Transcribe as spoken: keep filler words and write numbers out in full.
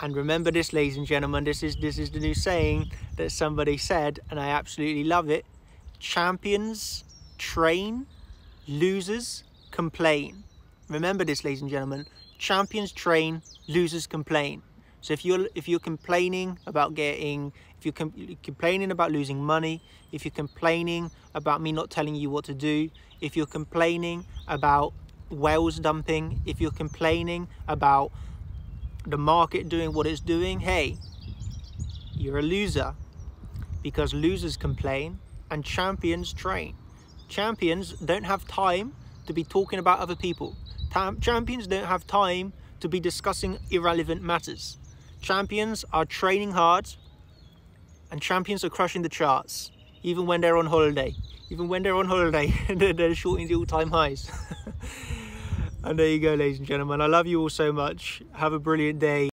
And remember this, ladies and gentlemen, this is this is the new saying that somebody said, and I absolutely love it. Champions train, losers complain. Remember this, ladies and gentlemen. Champions train, losers complain. So if you're if you're complaining about getting, if you're com complaining about losing money, if you're complaining about me not telling you what to do, if you're complaining about whales dumping, if you're complaining about the market doing what it's doing, hey, you're a loser, because losers complain and champions train. Champions don't have time to be talking about other people. Champions don't have time to be discussing irrelevant matters. Champions are training hard, and champions are crushing the charts, even when they're on holiday. Even when they're on holiday, they're shorting the all-time highs. And there you go, ladies and gentlemen. I love you all so much. Have a brilliant day.